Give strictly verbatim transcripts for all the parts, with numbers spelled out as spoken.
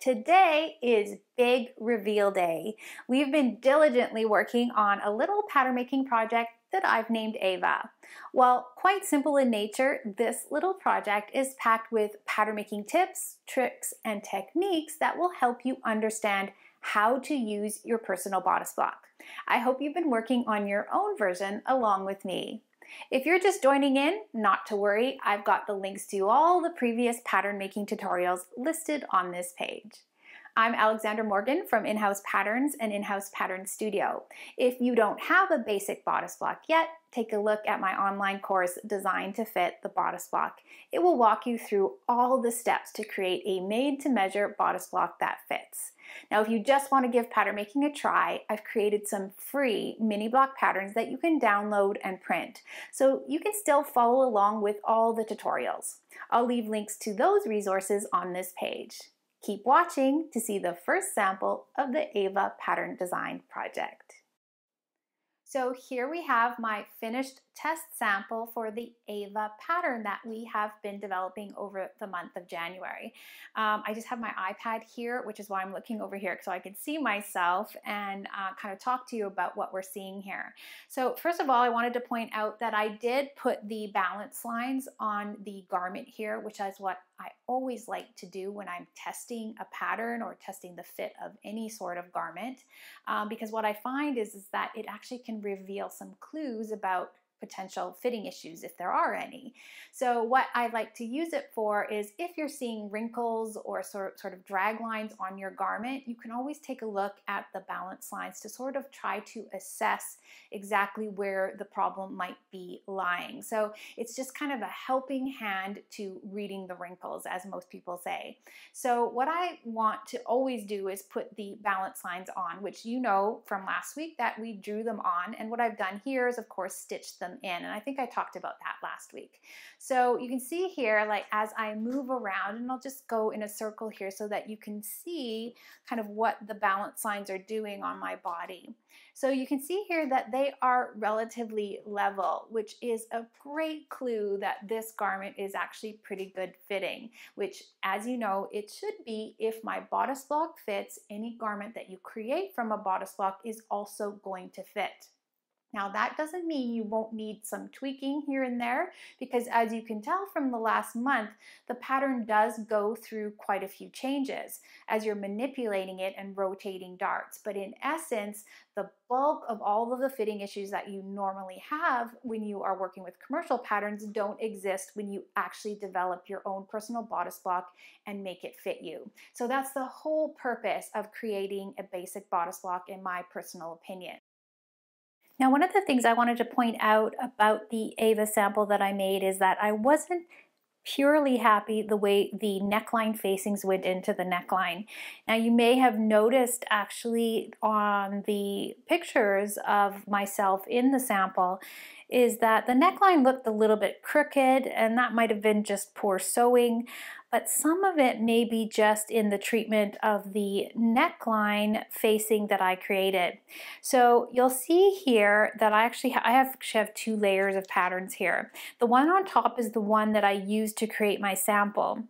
Today is big reveal day. We've been diligently working on a little pattern making project that I've named Ava. While quite simple in nature, this little project is packed with pattern making tips, tricks, and techniques that will help you understand how to use your personal bodice block. I hope you've been working on your own version along with me. If you're just joining in, not to worry, I've got the links to all the previous pattern making tutorials listed on this page. I'm Alexandra Morgan from In-House Patterns and In-House Patterns Studio. If you don't have a basic bodice block yet, take a look at my online course, Designed to Fit: The Bodice Block. It will walk you through all the steps to create a made-to-measure bodice block that fits. Now, if you just want to give pattern making a try, I've created some free mini block patterns that you can download and print, so you can still follow along with all the tutorials. I'll leave links to those resources on this page. Keep watching to see the first sample of the Ava pattern design project. So here we have my finished test sample for the Ava pattern that we have been developing over the month of January. Um, I just have my iPad here, which is why I'm looking over here so I can see myself and uh, kind of talk to you about what we're seeing here. So first of all, I wanted to point out that I did put the balance lines on the garment here, which is what I always like to do when I'm testing a pattern or testing the fit of any sort of garment, um, because what I find is, is that it actually can reveal some clues about potential fitting issues if there are any. So what I like to use it for is if you're seeing wrinkles or sort of drag lines on your garment, you can always take a look at the balance lines to sort of try to assess exactly where the problem might be lying. So it's just kind of a helping hand to reading the wrinkles, as most people say. So what I want to always do is put the balance lines on, which you know from last week that we drew them on. And what I've done here is, of course, stitch them in, and I think I talked about that last week. So you can see here, like as I move around, and I'll just go in a circle here so that you can see kind of what the balance lines are doing on my body. So you can see here that they are relatively level, which is a great clue that this garment is actually pretty good fitting, which, as you know, it should be if my bodice block fits. Any garment that you create from a bodice block is also going to fit. Now, that doesn't mean you won't need some tweaking here and there, because as you can tell from the last month, the pattern does go through quite a few changes as you're manipulating it and rotating darts. But in essence, the bulk of all of the fitting issues that you normally have when you are working with commercial patterns don't exist when you actually develop your own personal bodice block and make it fit you. So that's the whole purpose of creating a basic bodice block, in my personal opinion. Now, one of the things I wanted to point out about the Ava sample that I made is that I wasn't purely happy the way the neckline facings went into the neckline. Now, you may have noticed actually on the pictures of myself in the sample is that the neckline looked a little bit crooked, and that might have been just poor sewing, but some of it may be just in the treatment of the neckline facing that I created. So you'll see here that I actually ha I actually have two layers of patterns here. The one on top is the one that I used to create my sample,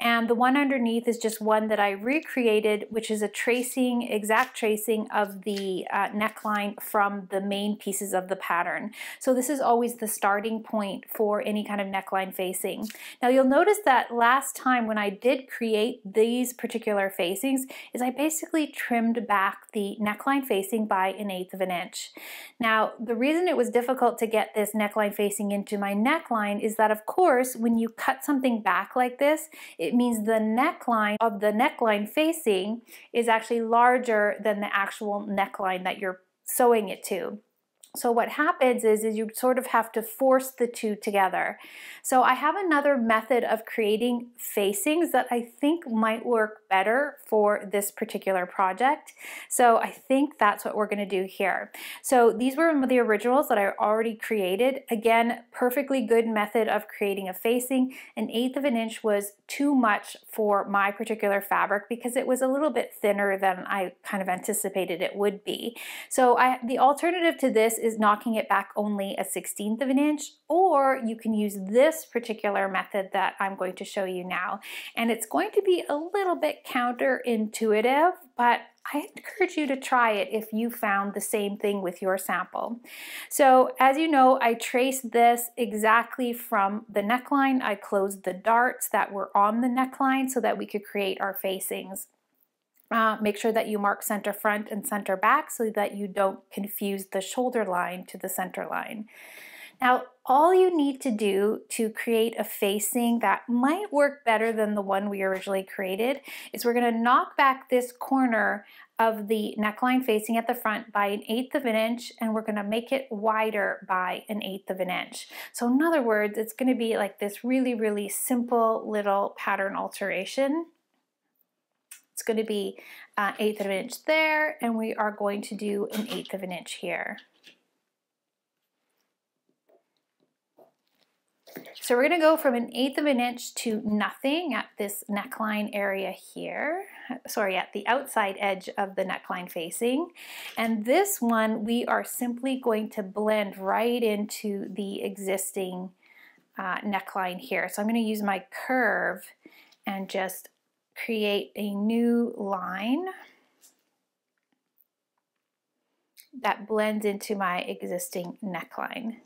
and the one underneath is just one that I recreated, which is a tracing, exact tracing of the uh, neckline from the main pieces of the pattern. So this is always the starting point for any kind of neckline facing. Now, you'll notice that last time time when I did create these particular facings is I basically trimmed back the neckline facing by an eighth of an inch. Now, the reason it was difficult to get this neckline facing into my neckline is that, of course, when you cut something back like this, it means the neckline of the neckline facing is actually larger than the actual neckline that you're sewing it to. So what happens is, is you sort of have to force the two together. So I have another method of creating facings that I think might work better for this particular project. So I think that's what we're going to do here. So these were the originals that I already created. Again, perfectly good method of creating a facing. An eighth of an inch was too much for my particular fabric because it was a little bit thinner than I kind of anticipated it would be. So I, the alternative to this is knocking it back only a sixteenth of an inch, or you can use this particular method that I'm going to show you now. And it's going to be a little bit counterintuitive, but I encourage you to try it if you found the same thing with your sample. So as you know, I traced this exactly from the neckline. I closed the darts that were on the neckline so that we could create our facings. Uh, make sure that you mark center front and center back so that you don't confuse the shoulder line to the center line. Now, all you need to do to create a facing that might work better than the one we originally created is we're going to knock back this corner of the neckline facing at the front by an eighth of an inch, and we're going to make it wider by an eighth of an inch. So in other words, it's going to be like this really, really simple little pattern alteration. It's going to be an eighth of an inch there, and we are going to do an eighth of an inch here. So we're going to go from an eighth of an inch to nothing at this neckline area here, sorry, at the outside edge of the neckline facing. And this one we are simply going to blend right into the existing uh, neckline here. So I'm going to use my curve and just create a new line that blends into my existing neckline.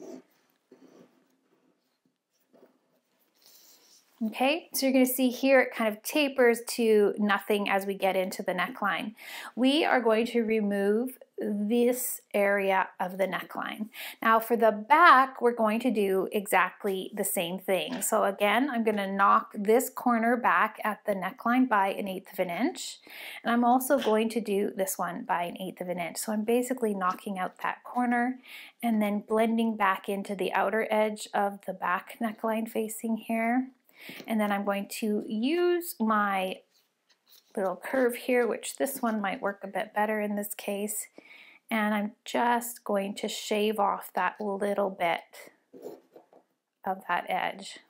Okay, so you're going to see here it kind of tapers to nothing as we get into the neckline. We are going to remove this area of the neckline. Now for the back, we're going to do exactly the same thing. So again, I'm going to knock this corner back at the neckline by an eighth of an inch. And I'm also going to do this one by an eighth of an inch. So I'm basically knocking out that corner and then blending back into the outer edge of the back neckline facing here. And then I'm going to use my little curve here, which this one might work a bit better in this case. And I'm just going to shave off that little bit of that edge.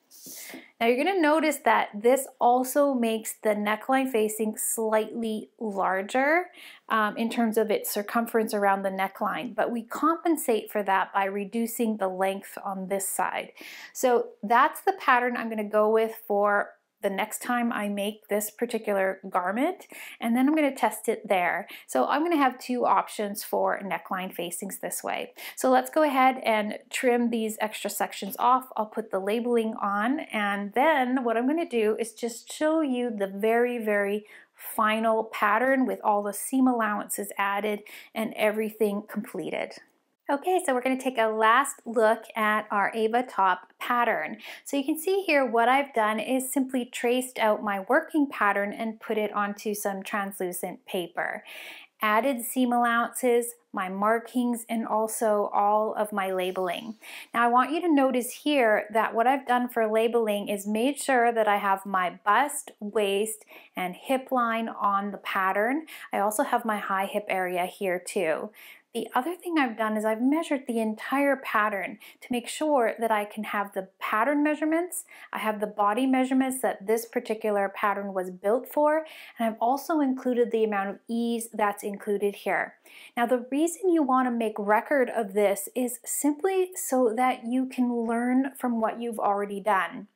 Now you're going to notice that this also makes the neckline facing slightly larger um, in terms of its circumference around the neckline, but we compensate for that by reducing the length on this side. So that's the pattern I'm going to go with for the next time I make this particular garment, and then I'm going to test it there. So I'm going to have two options for neckline facings this way. So let's go ahead and trim these extra sections off. I'll put the labeling on, and then what I'm going to do is just show you the very, very final pattern with all the seam allowances added and everything completed. Okay, so we're going to take a last look at our Ava top pattern. So you can see here what I've done is simply traced out my working pattern and put it onto some translucent paper. Added seam allowances, my markings, and also all of my labeling. Now I want you to notice here that what I've done for labeling is made sure that I have my bust, waist, and hip line on the pattern. I also have my high hip area here too. The other thing I've done is I've measured the entire pattern to make sure that I can have the pattern measurements, I have the body measurements that this particular pattern was built for, and I've also included the amount of ease that's included here. Now the reason you want to make record of this is simply so that you can learn from what you've already done.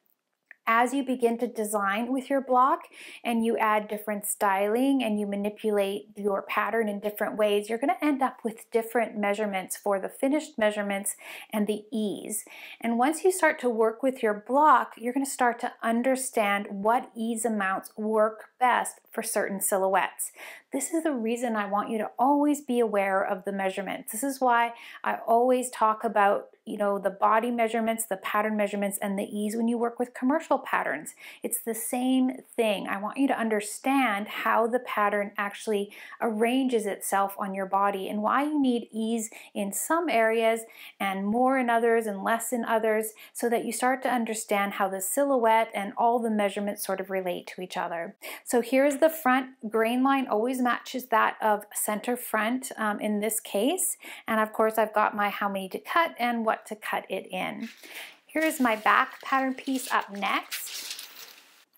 As you begin to design with your block and you add different styling and you manipulate your pattern in different ways, you're going to end up with different measurements for the finished measurements and the ease. And once you start to work with your block, you're going to start to understand what ease amounts work best for certain silhouettes. This is the reason I want you to always be aware of the measurements. This is why I always talk about you know, the body measurements, the pattern measurements, and the ease when you work with commercial patterns. It's the same thing. I want you to understand how the pattern actually arranges itself on your body and why you need ease in some areas and more in others and less in others, so that you start to understand how the silhouette and all the measurements sort of relate to each other. So here's the front. Grain line always matches that of center front um, in this case. And of course, I've got my how many to cut and what to cut it in. Here's my back pattern piece up next.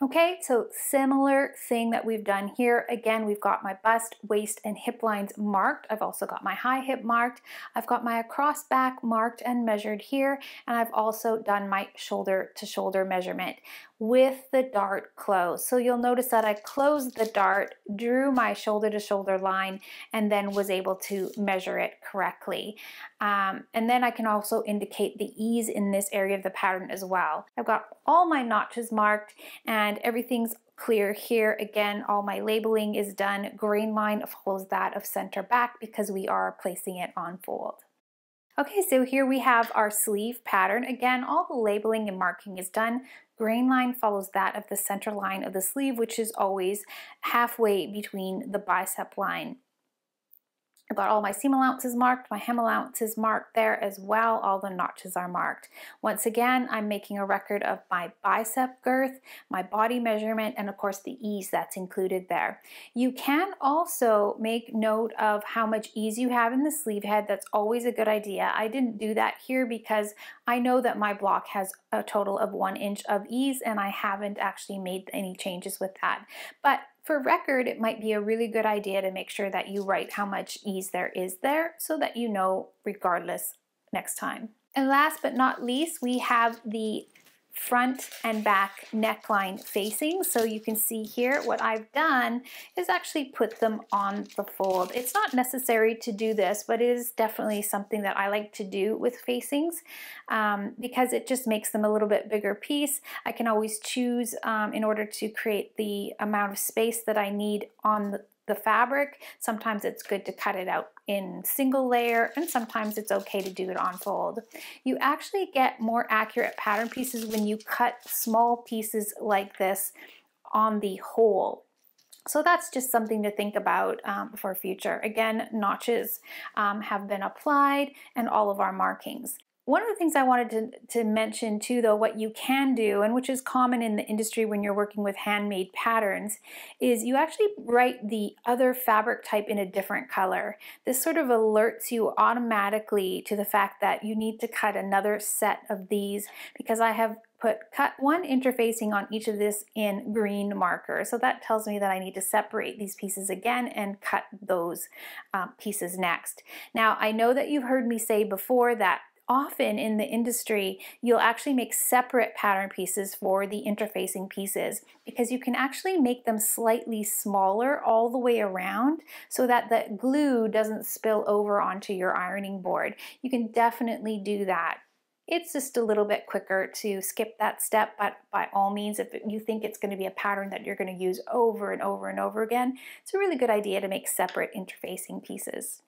Okay, so similar thing that we've done here. Again, we've got my bust, waist, and hip lines marked. I've also got my high hip marked. I've got my across back marked and measured here, and I've also done my shoulder to shoulder measurement with the dart close. So you'll notice that I closed the dart, drew my shoulder to shoulder line, and then was able to measure it correctly. Um, and then I can also indicate the ease in this area of the pattern as well. I've got all my notches marked and everything's clear here. Again, all my labeling is done. Grain line follows that of center back because we are placing it on fold. Okay, so here we have our sleeve pattern. Again, all the labeling and marking is done. Grain line follows that of the center line of the sleeve, which is always halfway between the bicep line. I've got all my seam allowances marked, my hem allowances marked there as well, all the notches are marked. Once again, I'm making a record of my bicep girth, my body measurement, and of course the ease that's included there. You can also make note of how much ease you have in the sleeve head. That's always a good idea. I didn't do that here because I know that my block has a total of one inch of ease and I haven't actually made any changes with that. But for record, it might be a really good idea to make sure that you write how much ease there is there so that you know regardless next time. And last but not least, we have the front and back neckline facing. So you can see here what I've done is actually put them on the fold. It's not necessary to do this, but it is definitely something that I like to do with facings um, because it just makes them a little bit bigger piece. I can always choose um, in order to create the amount of space that I need on the the fabric. Sometimes it's good to cut it out in single layer, and sometimes it's okay to do it on fold. You actually get more accurate pattern pieces when you cut small pieces like this on the whole. So that's just something to think about um, for future. Again, notches um, have been applied and all of our markings. One of the things I wanted to, to mention too, though, what you can do, and which is common in the industry when you're working with handmade patterns, is you actually write the other fabric type in a different color. This sort of alerts you automatically to the fact that you need to cut another set of these, because I have put cut one interfacing on each of this in green marker. So that tells me that I need to separate these pieces again and cut those um, pieces next. Now, I know that you've heard me say before that often in the industry, you'll actually make separate pattern pieces for the interfacing pieces because you can actually make them slightly smaller all the way around so that the glue doesn't spill over onto your ironing board. You can definitely do that. It's just a little bit quicker to skip that step, but by all means, if you think it's going to be a pattern that you're going to use over and over and over again, it's a really good idea to make separate interfacing pieces.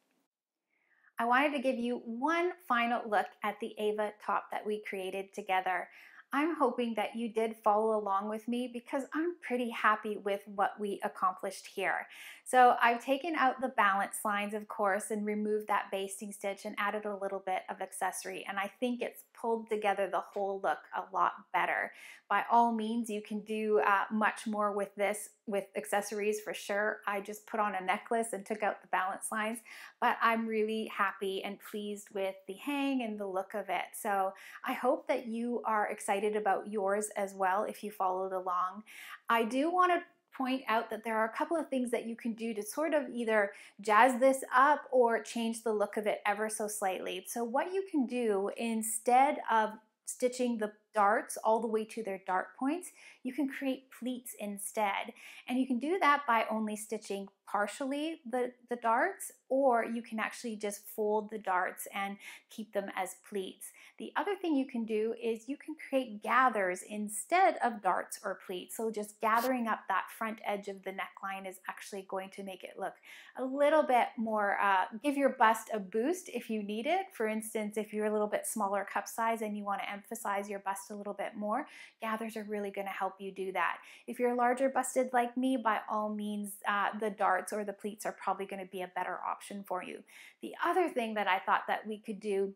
I wanted to give you one final look at the Ava top that we created together. I'm hoping that you did follow along with me because I'm pretty happy with what we accomplished here. So I've taken out the balance lines, of course, and removed that basting stitch and added a little bit of accessory, and I think it's pulled together the whole look a lot better. By all means, you can do uh, much more with this, with accessories for sure. I just put on a necklace and took out the balance lines, but I'm really happy and pleased with the hang and the look of it. So I hope that you are excited about yours as well if you followed along. I do want to point out that there are a couple of things that you can do to sort of either jazz this up or change the look of it ever so slightly. So what you can do, instead of stitching the darts all the way to their dart points, you can create pleats instead. And you can do that by only stitching partially the, the darts, or you can actually just fold the darts and keep them as pleats. The other thing you can do is you can create gathers instead of darts or pleats. So just gathering up that front edge of the neckline is actually going to make it look a little bit more, uh, give your bust a boost if you need it. For instance, if you're a little bit smaller cup size and you want to emphasize your bust a little bit more, gathers are really going to help you do that. If you're larger busted like me, by all means, uh, the darts or the pleats are probably going to be a better option for you. The other thing that I thought that we could do,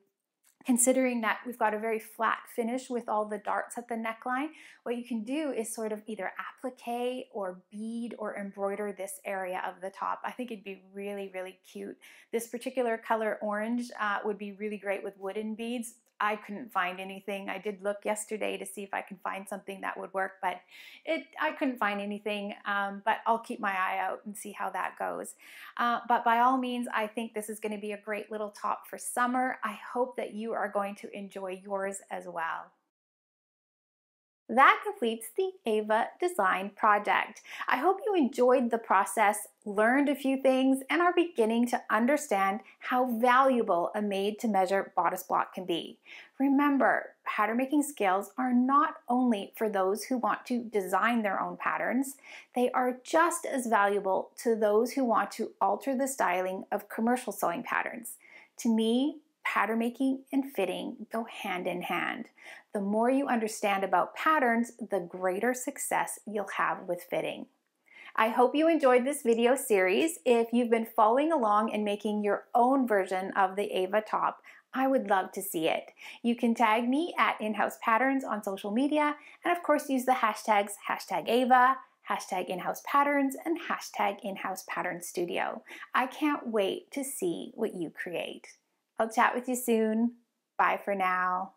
considering that we've got a very flat finish with all the darts at the neckline, what you can do is sort of either applique or bead or embroider this area of the top. I think it'd be really, really cute. This particular color orange uh, would be really great with wooden beads. I couldn't find anything. I did look yesterday to see if I could find something that would work, but it I couldn't find anything, um, but I'll keep my eye out and see how that goes. Uh, but by all means, I think this is going to be a great little top for summer. I hope that you are going to enjoy yours as well. That completes the Ava design project. I hope you enjoyed the process, learned a few things, and are beginning to understand how valuable a made-to-measure bodice block can be. Remember, pattern making skills are not only for those who want to design their own patterns, they are just as valuable to those who want to alter the styling of commercial sewing patterns. To me, pattern making and fitting go hand in hand. The more you understand about patterns, the greater success you'll have with fitting. I hope you enjoyed this video series. If you've been following along and making your own version of the Ava top, I would love to see it. You can tag me at In-House Patterns on social media, and of course use the hashtags, hashtag Ava, hashtag In-House Patterns, and hashtag In-House Patterns Studio. I can't wait to see what you create. I'll chat with you soon. Bye for now.